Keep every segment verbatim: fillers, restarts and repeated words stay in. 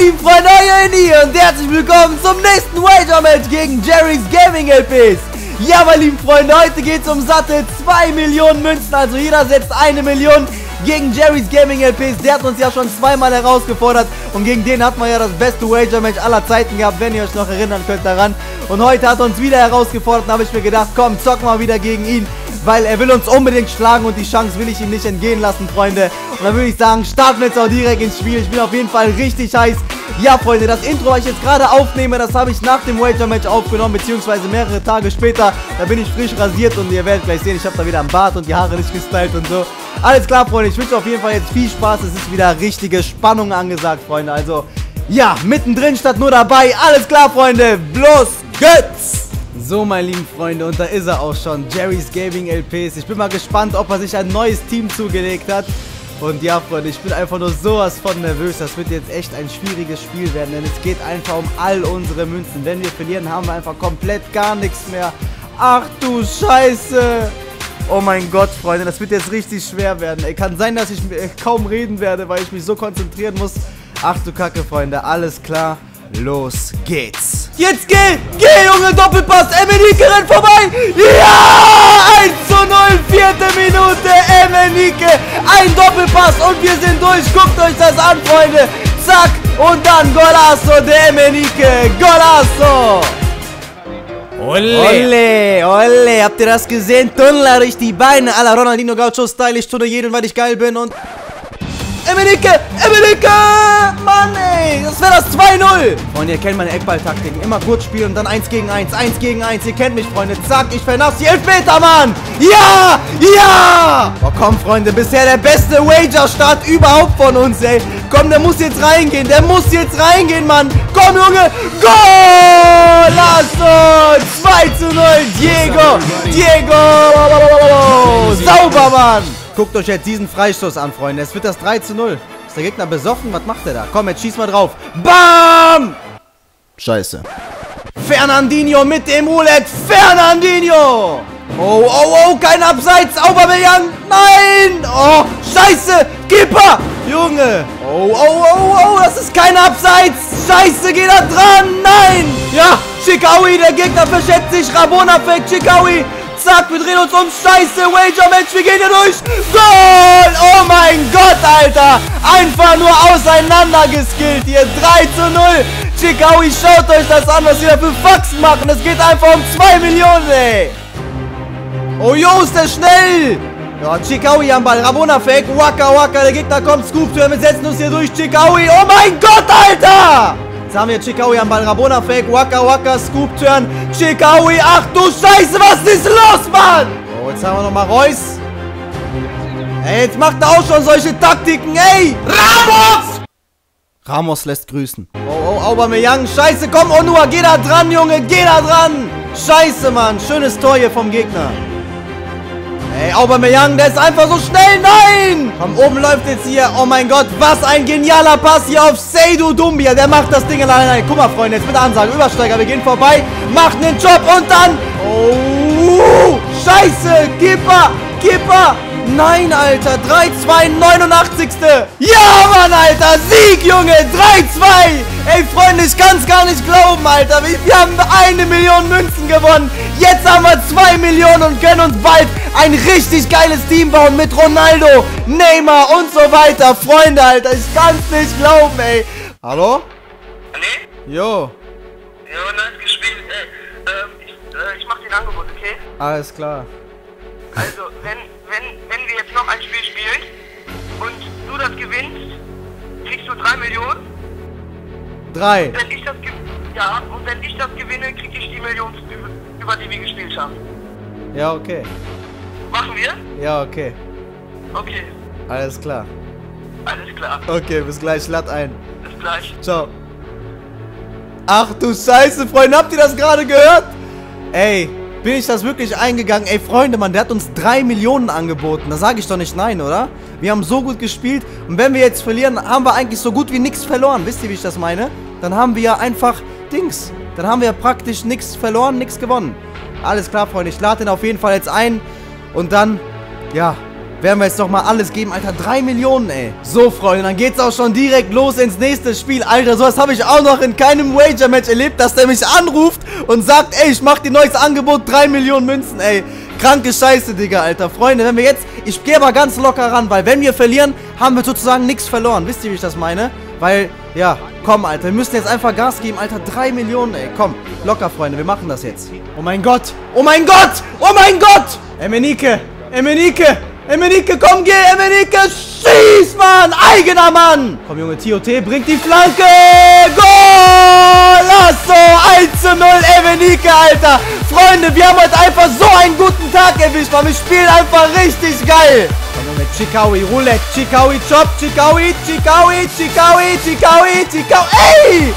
lieben Freunde, euer Ini und herzlich willkommen zum nächsten Wager-Match gegen Jerry's Gaming L Ps. Ja, meine lieben Freunde, heute geht es um satte zwei Millionen Münzen, also jeder setzt eine Million gegen Jerry's Gaming L Ps. Der hat uns ja schon zweimal herausgefordert und gegen den hat man ja das beste Wager-Match aller Zeiten gehabt, wenn ihr euch noch erinnern könnt daran. Und heute hat er uns wieder herausgefordert und habe ich mir gedacht, komm, zock mal wieder gegen ihn, weil er will uns unbedingt schlagen und die Chance will ich ihm nicht entgehen lassen, Freunde. Und dann würde ich sagen, starten wir jetzt auch direkt ins Spiel. Ich bin auf jeden Fall richtig heiß. Ja, Freunde, das Intro, was ich jetzt gerade aufnehme, das habe ich nach dem Wager-Match aufgenommen, beziehungsweise mehrere Tage später. Da bin ich frisch rasiert und ihr werdet gleich sehen, ich habe da wieder einen Bart und die Haare nicht gestylt und so. Alles klar, Freunde, ich wünsche auf jeden Fall jetzt viel Spaß. Es ist wieder richtige Spannung angesagt, Freunde. Also, ja, mittendrin statt nur dabei. Alles klar, Freunde, bloß geht's! So, meine lieben Freunde, und da ist er auch schon, Jerry's Gaming L Ps. Ich bin mal gespannt, ob er sich ein neues Team zugelegt hat. Und ja, Freunde, ich bin einfach nur sowas von nervös. Das wird jetzt echt ein schwieriges Spiel werden, denn es geht einfach um all unsere Münzen. Wenn wir verlieren, haben wir einfach komplett gar nichts mehr. Ach du Scheiße! Oh mein Gott, Freunde, das wird jetzt richtig schwer werden. Ey, kann sein, dass ich kaum reden werde, weil ich mich so konzentrieren muss. Ach du Kacke, Freunde, alles klar. Los geht's. Jetzt geh! Geh, Junge, Doppelpass! Emenike rennt vorbei! Ja! eins zu null, vierte Minute, Emenike! Ein Doppelpass und wir sind durch! Guckt euch das an, Freunde! Zack! Und dann Golasso de Emenike! Golasso! Olle, olle! Habt ihr das gesehen? Tunnel durch die Beine! A la Ronaldinho Gaucho-Style, ich tunne jeden, weil ich geil bin und... Emenike! Emenike! Mann ey! Das wäre das zwei null! Freunde, ihr kennt meine Eckballtaktiken. Immer kurz spielen und dann eins gegen eins. eins gegen eins. Ihr kennt mich, Freunde. Zack, ich vernass die Elfmeter, Mann! Ja! Ja! Oh komm, Freunde. Bisher der beste Wager-Start überhaupt von uns, ey. Komm, der muss jetzt reingehen. Der muss jetzt reingehen, Mann. Komm, Junge. Goal! Lass uns! zwei zu null. Diego! Diego! Sauber, Mann! Guckt euch jetzt diesen Freistoß an, Freunde. Es wird das drei zu null. Ist der Gegner besoffen? Was macht der da? Komm, jetzt schieß mal drauf. Bam! Scheiße. Fernandinho mit dem Roulette. Fernandinho! Oh, oh, oh, kein Abseits. Aubameyang! Nein! Oh, scheiße! Keeper! Junge! Oh, oh, oh, oh, das ist kein Abseits! Scheiße, geht da dran! Nein! Ja, Chikawi, der Gegner verschätzt sich. Rabona-Fake, Chikawi! Zack, wir drehen uns um. Scheiße, Wager-Match, wir gehen hier durch. Goal! Oh mein Gott, Alter. Einfach nur auseinandergeskillt hier. drei zu null. Chikawi, schaut euch das an, was wir da für Faxen machen. Es geht einfach um zwei Millionen, ey. Oh, jo, ist der schnell. Ja, Chikawi am Ball. Rabona-Fake. Waka, waka, der Gegner kommt. Scoop, wir setzen uns hier durch. Chikawi, oh mein Gott, Alter. Jetzt haben wir Chikawi am Ball, Rabona-Fake, Waka Waka, Scoop-Turn, Chikawi, ach du Scheiße, was ist los, Mann? Oh, jetzt haben wir nochmal Reus. Ey, jetzt macht er auch schon solche Taktiken, ey! Ramos! Ramos lässt grüßen. Oh, oh, Aubameyang, Scheiße, komm, Onua, geh da dran, Junge, geh da dran! Scheiße, Mann, schönes Tor hier vom Gegner. Ey, Aubameyang, der ist einfach so schnell, nein! Komm, oben läuft jetzt hier, oh mein Gott, was ein genialer Pass hier auf Seydou Doumbia. Der macht das Ding alleine, nein, guck mal, Freunde, jetzt mit Ansage, Übersteiger, wir gehen vorbei, macht den Job und dann... Oh, scheiße, Keeper, Keeper, nein, Alter, drei zwei, neunundachtzig. Ja, Mann, Alter, Sieg, Junge, drei zwei. Ey, Freunde, ich kann's gar nicht glauben, Alter, wir haben eine Million Münzen gewonnen. Jetzt haben wir zwei Millionen und können uns bald ein richtig geiles Team bauen mit Ronaldo, Neymar und so weiter. Freunde, Alter, ich kann's nicht glauben, ey. Hallo? Nee? Jo. Jo, nice gespielt, ey. Ähm, ich, äh, ich mach dir ein Angebot, okay? Alles klar. Also, wenn, wenn, wenn wir jetzt noch ein Spiel spielen und du das gewinnst, kriegst du drei Millionen. Drei? Und wenn ich das, ja, und wenn ich das gewinne, krieg ich die Millionen, über die wir gespielt haben. Ja, okay. Machen wir? Ja, okay. Okay. Alles klar. Alles klar. Okay, bis gleich, lad ein. Bis gleich. Ciao. Ach du Scheiße, Freunde, habt ihr das gerade gehört? Ey, bin ich das wirklich eingegangen? Ey, Freunde, Mann, der hat uns drei Millionen angeboten. Da sage ich doch nicht nein, oder? Wir haben so gut gespielt und wenn wir jetzt verlieren, haben wir eigentlich so gut wie nichts verloren. Wisst ihr, wie ich das meine? Dann haben wir ja einfach Dings. Dann haben wir praktisch nichts verloren, nichts gewonnen. Alles klar, Freunde, ich lade den auf jeden Fall jetzt ein. Und dann, ja, werden wir jetzt nochmal alles geben. Alter, drei Millionen, ey. So, Freunde, dann geht's auch schon direkt los ins nächste Spiel. Alter, sowas habe ich auch noch in keinem Wager-Match erlebt, dass der mich anruft und sagt, ey, ich mach dir neues Angebot, drei Millionen Münzen, ey. Kranke Scheiße, Digga, Alter. Freunde, wenn wir jetzt... Ich gehe aber ganz locker ran, weil wenn wir verlieren, haben wir sozusagen nichts verloren. Wisst ihr, wie ich das meine? Weil, ja, komm, Alter. Wir müssen jetzt einfach Gas geben, Alter. drei Millionen, ey. Komm, locker, Freunde. Wir machen das jetzt. Oh mein Gott. Oh mein Gott. Oh mein Gott. Emenike. Emenike. Emenike, komm, geh. Emenike, schieß, Mann. Eigener Mann. Komm, Junge, T O T bringt die Flanke. Goal. Lasso. eins zu null. Emenike, Alter. Freunde, wir haben heute einfach so einen guten Tag erwischt, weil wir spielen einfach richtig geil. Komm mit Chikawi, Roulette, Chikawi, Chop, Chikawi, Chikawi, Chikawi, Chikawi, Chikawi, ey!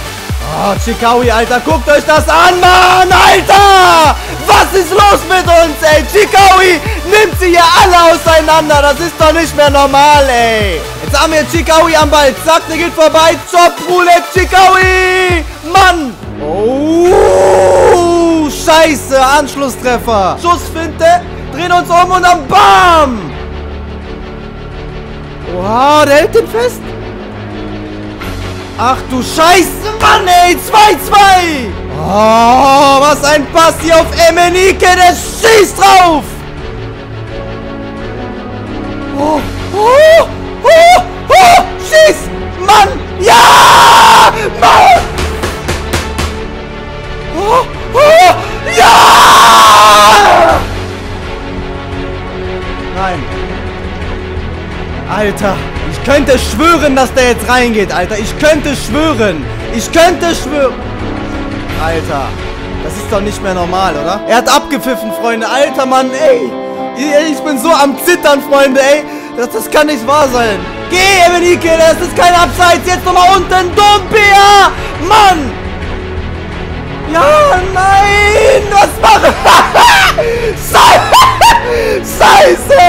Oh, Chikawi, Alter, guckt euch das an, Mann, Alter! Was ist los mit uns, ey? Chikawi nimmt sie hier alle auseinander, das ist doch nicht mehr normal, ey! Jetzt haben wir Chikawi am Ball, zack, der geht vorbei, Chop, Roulette, Chikawi! Mann! Oh! Scheiße, Anschlusstreffer. Schussfinte, drehen uns um und dann BAM! Wow, der hält den fest. Ach du Scheiße, Mann, ey, zwei zu zwei. Oh, was ein Pass hier auf Emenike, der schießt drauf. Oh, oh, oh, oh, schieß, Mann, ja, Mann. Oh, oh. Ja! Nein. Alter, ich könnte schwören, dass der jetzt reingeht, Alter. Ich könnte schwören. Ich könnte schwören. Alter, das ist doch nicht mehr normal, oder? Er hat abgepfiffen, Freunde. Alter, Mann, ey. Ich bin so am Zittern, Freunde, ey. Das, das kann nicht wahr sein. Geh, Emenike, das ist kein Abseits. Jetzt nochmal unten. Doumbia! Mann! Ja, nein! Was mache ich? Scheiße!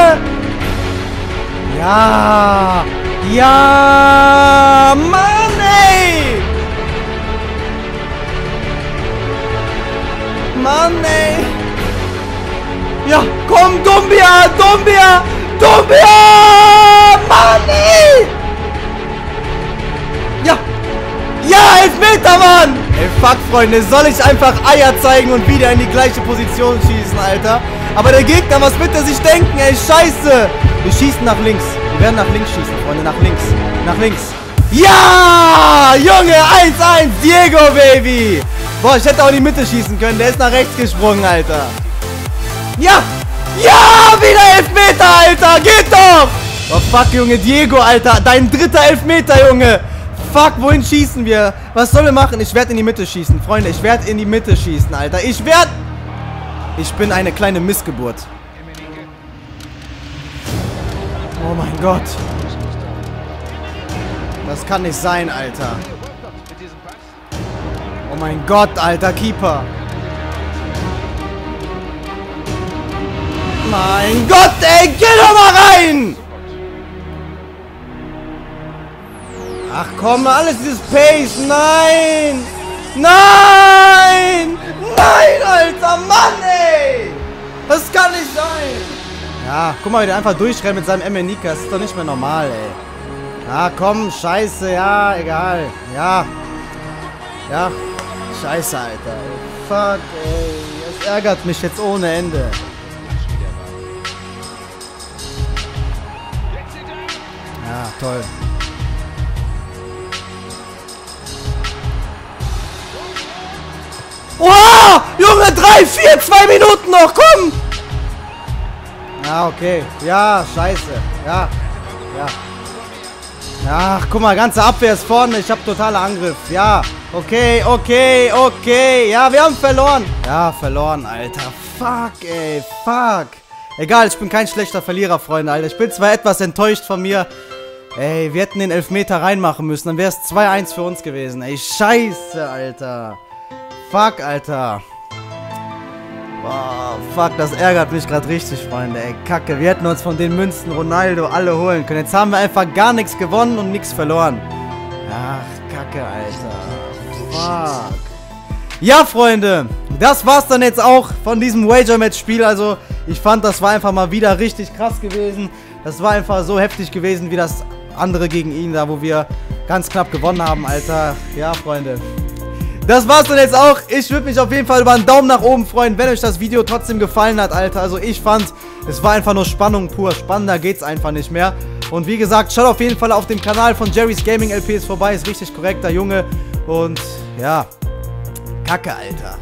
Ja! Ja! Mann, ey! Mann, ey! Ja, komm, Doumbia! Doumbia! Doumbia! Mann, ey! Ja! Ja, Elfmeter, Mann! Ey, fuck, Freunde, soll ich einfach Eier zeigen und wieder in die gleiche Position schießen, Alter? Aber der Gegner, was wird er sich denken, ey, scheiße! Wir schießen nach links. Wir werden nach links schießen, Freunde, nach links. Nach links. Ja! Junge, eins zu eins, Diego, Baby! Boah, ich hätte auch in die Mitte schießen können, der ist nach rechts gesprungen, Alter. Ja! Ja! Wieder Elfmeter, Alter, geht doch! Oh, fuck, Junge, Diego, Alter, dein dritter Elfmeter, Junge! Fuck, wohin schießen wir? Was sollen wir machen? Ich werde in die Mitte schießen, Freunde. Ich werde in die Mitte schießen, Alter. Ich werde... Ich bin eine kleine Missgeburt. Oh mein Gott. Das kann nicht sein, Alter. Oh mein Gott, alter Keeper. Mein Gott, ey, geh doch mal rein! Ach komm, alles dieses Pace, nein! Nein! Nein, Alter, Mann, ey! Das kann nicht sein! Ja, guck mal, wie der einfach durchrennt mit seinem Emenike, das ist doch nicht mehr normal, ey. Ja, komm, scheiße, ja, egal, ja. Ja, scheiße, Alter, fuck, ey, das ärgert mich jetzt ohne Ende. Ja, toll. Oha! Junge, drei, vier, zwei Minuten noch, komm! Ja, okay. Ja, scheiße. Ja. Ja. Ja, guck mal, ganze Abwehr ist vorne. Ich hab totaler Angriff. Ja. Okay, okay, okay. Ja, wir haben verloren. Ja, verloren, Alter. Fuck, ey. Fuck. Egal, ich bin kein schlechter Verlierer, Freunde, Alter. Ich bin zwar etwas enttäuscht von mir. Ey, wir hätten den Elfmeter reinmachen müssen. Dann wäre es zwei zu eins für uns gewesen. Ey, scheiße, Alter. Fuck, Alter. Boah, fuck, das ärgert mich gerade richtig, Freunde. Ey, kacke, wir hätten uns von den Münzen Ronaldo alle holen können. Jetzt haben wir einfach gar nichts gewonnen und nichts verloren. Ach, kacke, Alter. Fuck. Ja, Freunde, das war's dann jetzt auch von diesem Wager-Match-Spiel. Also, ich fand, das war einfach mal wieder richtig krass gewesen. Das war einfach so heftig gewesen, wie das andere gegen ihn da, wo wir ganz knapp gewonnen haben, Alter. Ja, Freunde. Das war's dann jetzt auch. Ich würde mich auf jeden Fall über einen Daumen nach oben freuen, wenn euch das Video trotzdem gefallen hat, Alter. Also ich fand, es war einfach nur Spannung pur. Spannender geht's einfach nicht mehr. Und wie gesagt, schaut auf jeden Fall auf dem Kanal von Jerry's Gaming L Ps vorbei. Ist richtig korrekter Junge. Und ja, Kacke, Alter.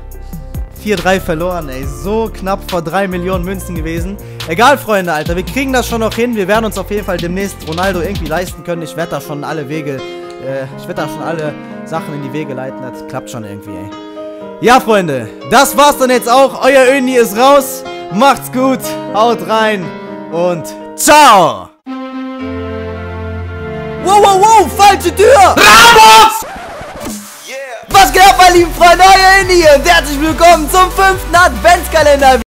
vier drei verloren, ey. So knapp vor drei Millionen Münzen gewesen. Egal, Freunde, Alter. Wir kriegen das schon noch hin. Wir werden uns auf jeden Fall demnächst Ronaldo irgendwie leisten können. Ich werde da schon alle Wege, äh, ich werde da schon alle Sachen in die Wege leiten. Das klappt schon irgendwie, ey. Ja, Freunde. Das war's dann jetzt auch. Euer Öni ist raus. Macht's gut. Haut rein. Und ciao. Wow, wow, wow. Falsche Tür. Ramos! Was geht ab, meine lieben Freunde, euer Öni und herzlich willkommen zum fünften Adventskalender.